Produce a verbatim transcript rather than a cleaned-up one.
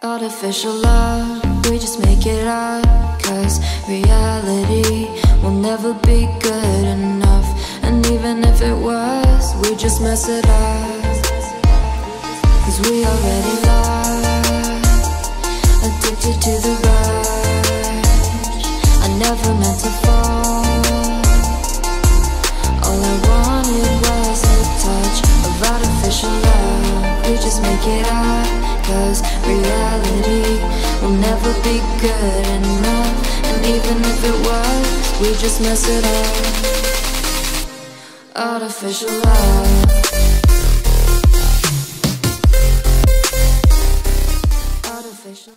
Artificial love, we just make it up, cause reality will never be good enough. And even if it was, we just mess it up, cause we already lost, addicted to the rush. I never meant to fall, all I wanted was a touch of artificial love. We just make it up, cause reality will never be good enough. And even if it was, we just mess it up. Artificial love. Artificial